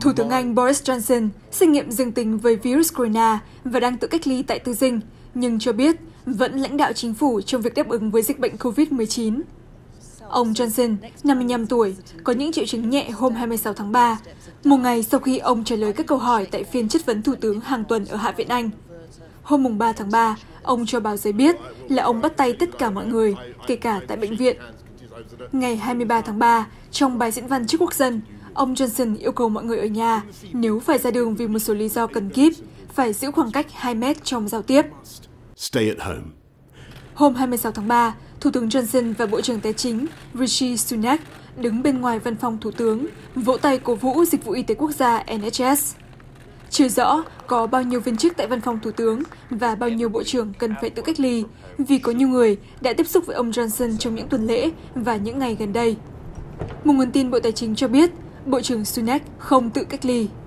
Thủ tướng Anh Boris Johnson xét nghiệm dương tính với virus corona và đang tự cách ly tại tư dinh, nhưng cho biết vẫn lãnh đạo chính phủ trong việc đáp ứng với dịch bệnh COVID-19. Ông Johnson, 55 tuổi, có những triệu chứng nhẹ hôm 26 tháng 3, một ngày sau khi ông trả lời các câu hỏi tại phiên chất vấn Thủ tướng hàng tuần ở Hạ viện Anh. Hôm 3 tháng 3, ông cho báo giới biết là ông bắt tay tất cả mọi người, kể cả tại bệnh viện. Ngày 23 tháng 3, trong bài diễn văn trước quốc dân, ông Johnson yêu cầu mọi người ở nhà, nếu phải ra đường vì một số lý do cần kíp, phải giữ khoảng cách 2 mét trong giao tiếp. Hôm 26 tháng 3, Thủ tướng Johnson và Bộ trưởng Tài chính Rishi Sunak đứng bên ngoài văn phòng Thủ tướng, vỗ tay cổ vũ Dịch vụ Y tế Quốc gia NHS. Chưa rõ có bao nhiêu viên chức tại văn phòng Thủ tướng và bao nhiêu bộ trưởng cần phải tự cách ly, vì có nhiều người đã tiếp xúc với ông Johnson trong những tuần lễ và những ngày gần đây. Một nguồn tin Bộ Tài chính cho biết, Bộ trưởng Sunak không tự cách ly.